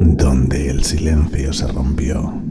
donde el silencio se rompió.